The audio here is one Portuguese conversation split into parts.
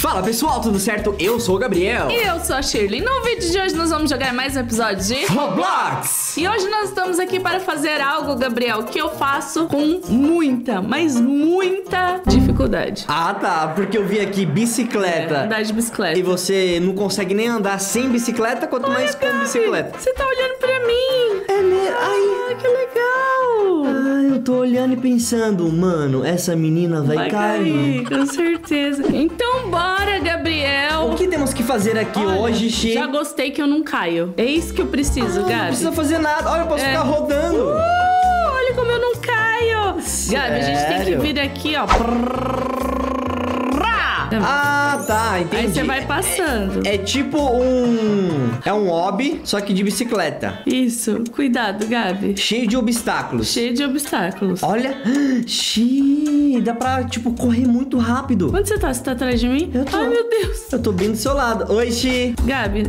Fala pessoal, tudo certo? Eu sou o Gabriel. E eu sou a Shirley. No vídeo de hoje nós vamos jogar mais um episódio de Roblox. E hoje nós estamos aqui para fazer algo, Gabriel, que eu faço com muita, mas muita dificuldade. Ah tá, porque eu vi aqui bicicleta. É, andar de bicicleta. E você não consegue nem andar sem bicicleta, quanto ai, mais Gabi, com bicicleta. Você tá olhando pra mim. É mesmo? Ai, que legal. Ah, eu tô olhando e pensando, mano, essa menina vai cair. Com certeza. Então bora. Bora, Gabriel! O que temos que fazer aqui hoje, Xê? Já gostei que eu não caio. É isso que eu preciso, Gabi. Não precisa fazer nada. Olha, eu posso ficar rodando. Olha como eu não caio. Sério? Gabi, a gente tem que vir aqui, ó. Ah, tá, entendi. Aí você vai passando. É tipo um... é um hobby, só que de bicicleta. Isso. Cuidado, Gabi. Cheio de obstáculos. Cheio de obstáculos. Olha. Xiii. Dá pra, tipo, correr muito rápido. Onde você tá? Você tá atrás de mim? Eu tô. Ai, meu Deus. Eu tô bem do seu lado. Oi, Xi. Gabi.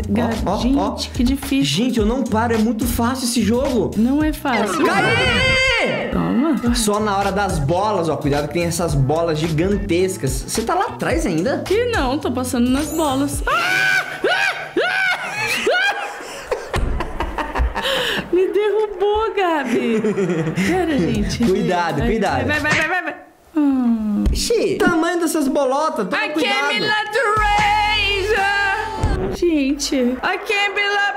Ó, gente, ó. Que difícil. Gente, eu não paro. É muito fácil esse jogo. Não é fácil. Caí! Toma. Só na hora das bolas, ó. Cuidado que tem essas bolas gigantescas. Você tá lá atrás ainda? Que não, tô passando nas bolas. Me derrubou, Gabi. Pera, gente. Cuidado. Vai. Xi, tamanho dessas bolotas. Toma cuidado. I can't be like the ranger. Gente, I can't be like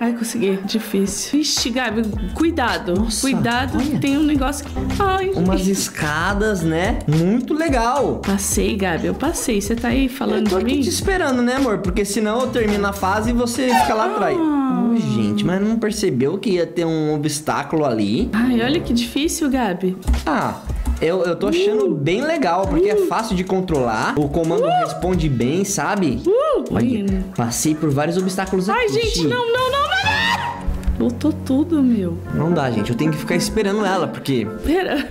ai, consegui. Difícil. Ixi, Gabi, cuidado. Nossa, cuidado, olha. Tem um negócio que... ai, umas gente. Escadas, né? Muito legal. Passei, Gabi, eu passei. Você tá aí falando de mim? Eu tô aqui te esperando, né, amor? Porque senão eu termino a fase e você fica lá atrás. Oh, gente, mas não percebeu que ia ter um obstáculo ali? Ai, olha que difícil, Gabi. Ah... Eu tô achando bem legal, porque é fácil de controlar. O comando responde bem, sabe? Olha, passei por vários obstáculos aqui. Ai, gente, não. Botou tudo, meu. Não dá, gente. Eu tenho que ficar esperando ela, porque... pera.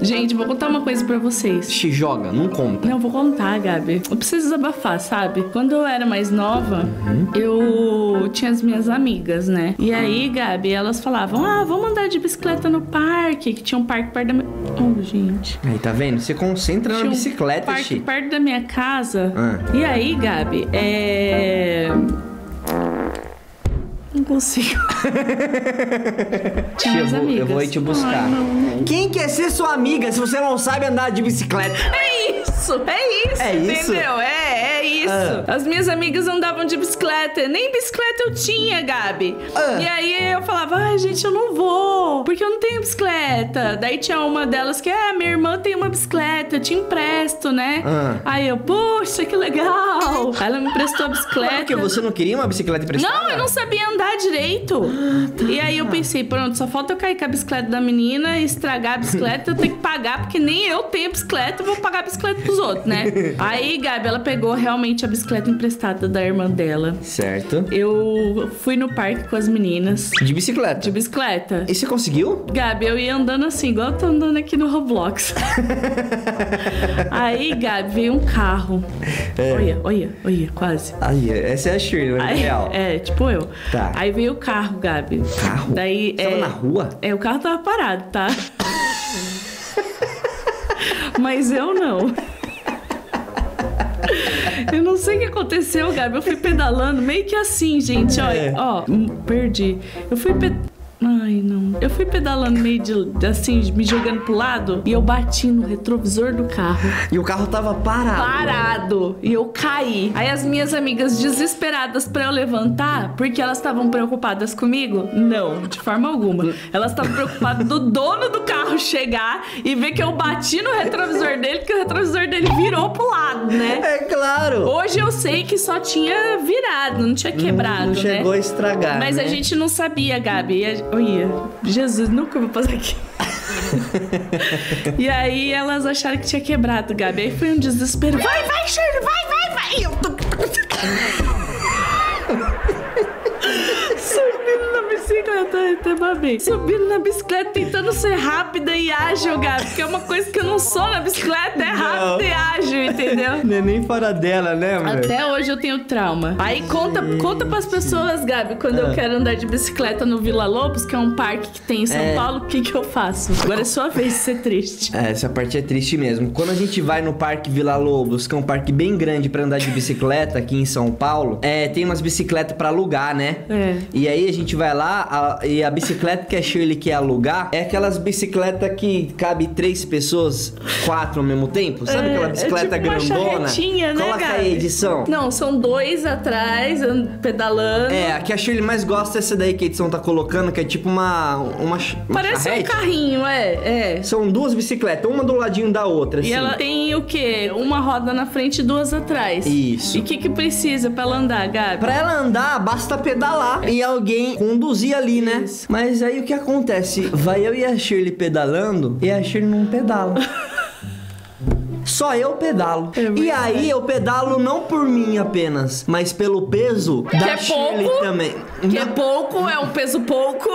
Gente, vou contar uma coisa pra vocês. Se joga, não conta. Não, vou contar, Gabi. Eu preciso desabafar, sabe? Quando eu era mais nova, eu tinha as minhas amigas, né? E aí, Gabi, elas falavam, ah, vamos andar de bicicleta no parque, que tinha um parque perto da minha... oh, gente. Aí, tá vendo? Você concentra tinha na bicicleta, um parque perto da minha casa. E aí, Gabi, não consigo. Eu vou ir te buscar. Ai, não. Quem quer ser sua amiga se você não sabe andar de bicicleta? É isso, entendeu? É isso. As minhas amigas andavam de bicicleta. Nem bicicleta eu tinha, Gabi. E aí eu falava, ai, gente, eu não vou, porque eu não tenho bicicleta. Daí tinha uma delas que, minha irmã tem uma bicicleta, eu te empresto, né? Aí eu, poxa, que legal. Ela me emprestou a bicicleta. Porque você não queria uma bicicleta emprestada? Não, eu não sabia andar direito. E aí eu pensei, pronto, só falta eu cair com a bicicleta da menina e estragar a bicicleta. Eu tenho que pagar, porque nem eu tenho bicicleta, eu vou pagar a bicicleta pros outros, né? Aí, Gabi, ela pegou realmente a bicicleta emprestada da irmã dela. Certo. Eu fui no parque com as meninas. De bicicleta? De bicicleta. E você conseguiu? Gabi, eu ia andando assim, igual eu tô andando aqui no Roblox. Aí, Gabi, veio um carro. Olha, quase. Aí, essa é a Shirley, mas é real. É, tipo eu. Tá. Aí veio o carro, Gabi. Carro? Daí, você tava na rua? É, o carro tava parado, tá? Mas eu não. Eu não sei o que aconteceu, Gabi. Eu fui pedalando meio que assim, gente. Perdi. Eu fui pedalando meio de, assim, me jogando pro lado. E eu bati no retrovisor do carro. E o carro tava parado. E eu caí. Aí as minhas amigas desesperadas pra eu levantar, porque elas estavam preocupadas comigo? Não, de forma alguma. Elas estavam preocupadas do dono do carro chegar e ver que eu bati no retrovisor dele, que o retrovisor dele virou pro lado, né? É claro. Hoje eu sei que só tinha virado, não tinha quebrado, não chegou a estragar, mas a gente não sabia, Gabi. Olha, Jesus, nunca vou passar aqui. E aí elas acharam que tinha quebrado, Gabi. Aí foi um desespero. Vai, Shirley, vai. Eu tô... subindo na bicicleta, eu até babei. Subindo na bicicleta, tentando ser rápida e ágil, Gabi. Porque é uma coisa que eu não sou na bicicleta, é rápida e ágil. entendeu? Não é nem fora dela, né, mano? Até hoje eu tenho trauma. Aí conta pras pessoas, Gabi, quando eu quero andar de bicicleta no Vila Lobos, que é um parque que tem em São Paulo, o que que eu faço? Agora é sua vez de ser triste. É, essa parte é triste mesmo. Quando a gente vai no Parque Vila Lobos, que é um parque bem grande pra andar de bicicleta aqui em São Paulo, tem umas bicicletas pra alugar, né? É. E aí a gente vai lá e a bicicleta que a Shirley quer alugar é aquelas bicicletas que cabe 3 pessoas, 4 ao mesmo tempo. Sabe aquela bicicleta tipo grandona? Né, coloca aí a edição. Não, são 2 atrás, pedalando. É, a que a Shirley mais gosta é essa daí que a edição tá colocando, que é tipo uma parece charrete. Um carrinho, é. São 2 bicicletas, uma do ladinho da outra, assim. E ela tem o quê? Uma roda na frente e 2 atrás. Isso. E o que precisa pra ela andar, Gabi? Pra ela andar, basta pedalar e alguém conduzir ali, né? Isso. Mas aí o que acontece? Vai eu e a Shirley pedalando e a Shirley não pedala. Só eu pedalo. E aí eu pedalo não por mim apenas, mas pelo peso da Shirley também. Que é pouco, é um peso pouco.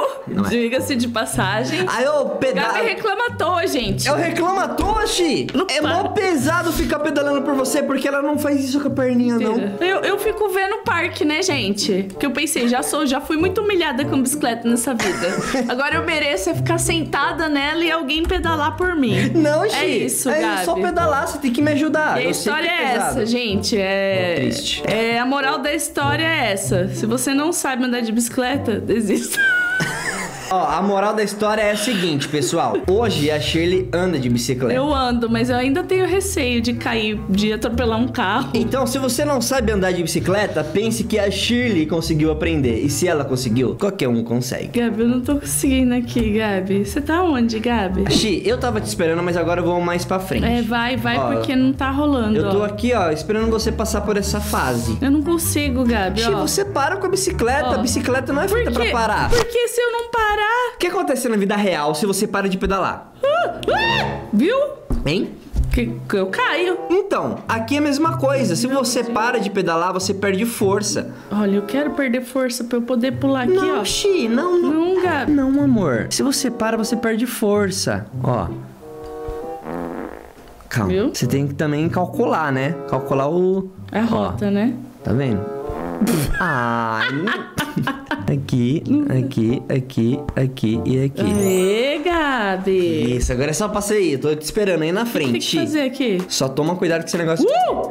Diga-se de passagem. Aí eu pedalo. Gabi reclama à toa, gente. Eu reclamo à toa, Xi. É mó pesado ficar pedalando por você, porque ela não faz isso com a perninha, não. Eu fico vendo o parque, né, gente? Porque eu pensei, já fui muito humilhada com bicicleta nessa vida. Agora eu mereço é ficar sentada nela e alguém pedalar por mim. Não, Xi. É isso, Gabi. É só pedalar. Você tem que me ajudar. E a história é essa, gente. É triste. A moral da história é essa. Se você não sabe andar de bicicleta, desista. Ó, a moral da história é a seguinte, pessoal. Hoje a Shirley anda de bicicleta. Eu ando, mas eu ainda tenho receio de cair, de atropelar um carro. Então, se você não sabe andar de bicicleta, pense que a Shirley conseguiu aprender. E se ela conseguiu, qualquer um consegue. Gabi, eu não tô conseguindo aqui, Gabi. Você tá onde, Gabi? Xi, eu tava te esperando, mas agora eu vou mais pra frente. É, vai, ó, porque não tá rolando. Eu tô aqui, ó, esperando você passar por essa fase. Eu não consigo, Gabi, Xi, você para com a bicicleta. Ó. A bicicleta não é feita pra parar. Porque se eu não parar... O que acontece na vida real se você para de pedalar? Viu? Hein? Que eu caio. Então, aqui é a mesma coisa. Se você para de pedalar, você perde força. Olha, eu quero perder força pra eu poder pular aqui, ó. Xi, não, Gabi. Não, amor. Se você para, você perde força. Ó. Calma. Viu? Você tem que também calcular, né? Calcular a rota, né? Tá vendo? Aqui e aqui. Aê, Gabi! Isso, agora é só passar aí. Eu tô te esperando aí na frente. O que tem que fazer aqui? Só toma cuidado com esse negócio.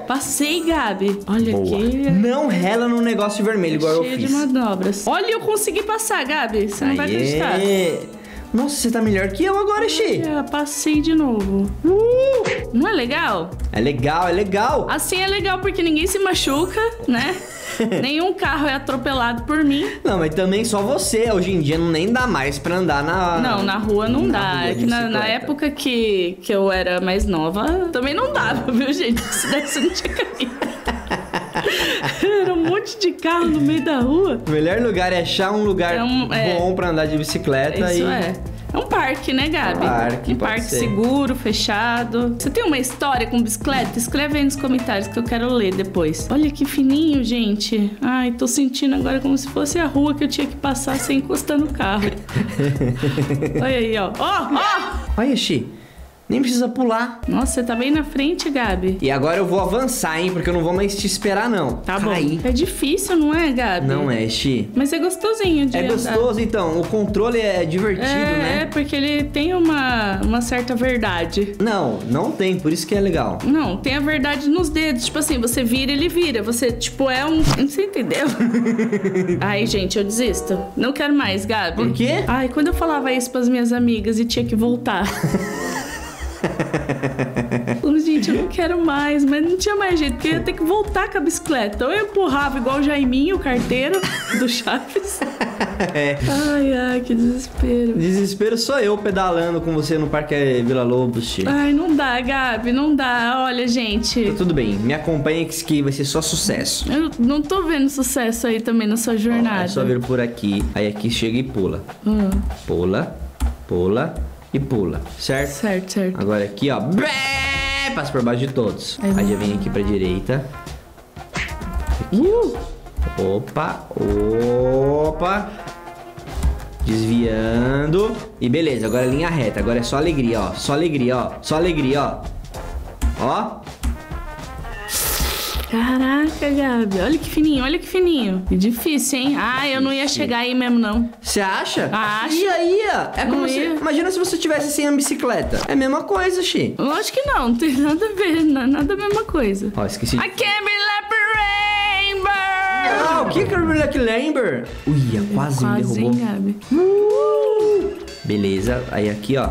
Passei, Gabi. Olha aqui. Não rela no negócio vermelho, igual eu fiz. Cheio de manobras. Olha, eu consegui passar, Gabi. Você não vai acreditar. Nossa, você tá melhor que eu agora, Xi. Passei de novo. Não é legal? É legal, é legal. Assim é legal porque ninguém se machuca, né? Nenhum carro é atropelado por mim. Não, mas também só você. Hoje em dia não nem dá mais pra andar na... Não, na rua não dá. É que na época que eu era mais nova, também não dava, viu, gente? Se desse não tinha caído. Era um monte de carro no meio da rua. O melhor lugar é achar um lugar bom pra andar de bicicleta. Isso é um parque, né, Gabi? Um parque seguro, fechado. Você tem uma história com bicicleta? Escreve aí nos comentários que eu quero ler depois. Olha que fininho, gente. Ai, tô sentindo agora como se fosse a rua que eu tinha que passar sem encostar no carro. Olha aí, ó. Olha, Xi. Nem precisa pular. Nossa, você tá bem na frente, Gabi. E agora eu vou avançar, hein? Porque eu não vou mais te esperar, não. Tá bom. É difícil, não é, Gabi? Não é, Xi. Mas é gostosinho de andar. É gostoso, então. O controle é divertido, né? É, porque ele tem uma certa verdade. Não tem. Por isso que é legal. Não, tem a verdade nos dedos. Tipo assim, você vira, ele vira. Você, tipo, Não sei, entendeu? Ai, gente, eu desisto. Não quero mais, Gabi. Por quê? Ai, quando eu falava isso pras minhas amigas e tinha que voltar... Gente, eu não quero mais, mas não tinha mais jeito, porque eu ia ter que voltar com a bicicleta. Ou eu empurrava igual o Jaiminho, o carteiro do Chaves. Ai, que desespero. Desespero sou eu pedalando com você no Parque Vila Lobos, Xi. Ai, não dá, Gabi, não dá. Olha, gente. Tá tudo bem, me acompanha que vai ser só sucesso. Eu não tô vendo sucesso aí também na sua jornada. É só vir por aqui, aí aqui chega e pula. Pula. Certo? Certo. Agora aqui, ó. Passa por baixo de todos. Aí já vem aqui pra direita. Aqui. Opa. Desviando. E beleza, agora é linha reta. Agora é só alegria, ó. Ó. Caraca, Gabi. Olha que fininho, olha que fininho. Que difícil, hein? Ah, eu não ia chegar aí mesmo, não. Você acha? Acho. Ia. É como se... Imagina se você tivesse sem a bicicleta. É a mesma coisa, Xi. Lógico que não. Não tem nada a ver. Não é nada a mesma coisa. Ó, esqueci. I can't be leper rainbow. Não, o que é o Black Lamber? Uia, quase me derrubou. Quase, hein, Gabi? Beleza. Aí aqui, ó.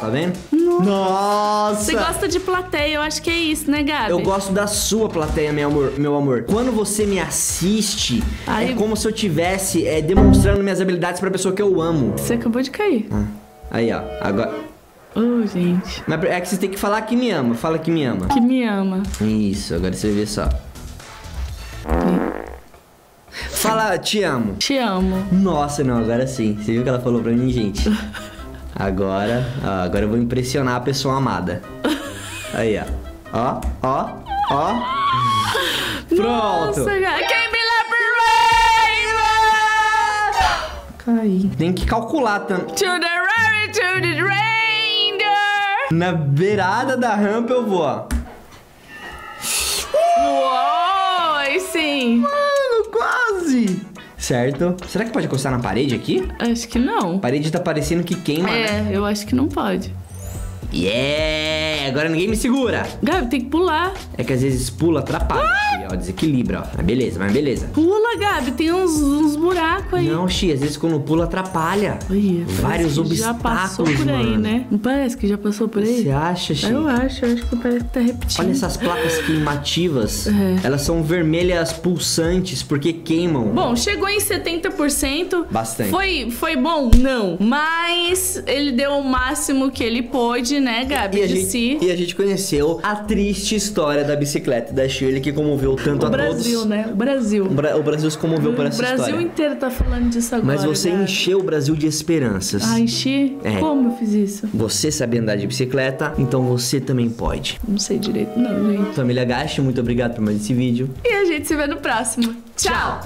Tá vendo? Nossa! Você gosta de plateia, eu acho que é isso, né, Gabi? Eu gosto da sua plateia, meu amor. Quando você me assiste, aí... é como se eu estivesse demonstrando minhas habilidades pra pessoa que eu amo. Você acabou de cair. Ah. Aí, ó. Agora... Oh, gente. Mas é que você tem que falar que me ama. Fala que me ama. Que me ama. Isso, agora você vê só. Fala, te amo. Te amo. Nossa, não, agora sim. Você viu o que ela falou pra mim, gente? Agora, ó, agora eu vou impressionar a pessoa amada. Aí, ó. Ó, ó, ó. Pronto. Nossa, caí. Tem que calcular também. Na beirada da rampa eu vou, ó. Uou, aí sim. Mano, quase. Certo. Será que pode encostar na parede aqui? Acho que não. A parede tá parecendo que queima, né? É, eu acho que não pode. Yeah! Agora ninguém me segura. Gabi, tem que pular. É que às vezes pula, atrapalha. Ah! Ó, desequilibra, ó. Mas beleza, mas beleza. Pula, Gabi. Tem uns buracos aí. Não, Xi. Às vezes quando pula, atrapalha. Oi, vários obstáculos, já passou por aí, mano, né? Não parece que já passou por aí? Você acha, Xi? Eu acho que parece que tá repetindo. Olha essas placas queimativas. É. Elas são vermelhas pulsantes porque queimam. Bom, chegou em 70%. Bastante. Foi bom? Não. Mas ele deu o máximo que ele pôde, né, Gabi? E a gente conheceu a triste história da bicicleta da Shirley, que comoveu tanto a todos. Né? O Brasil, né? O Brasil se comoveu por essa história. O Brasil inteiro tá falando disso agora. Mas você encheu o Brasil de esperanças. Ah, enchi? É. Como eu fiz isso? Você sabe andar de bicicleta, então você também pode. Não sei direito não, gente. Família GaShi, muito obrigado por mais esse vídeo. E a gente se vê no próximo. Tchau!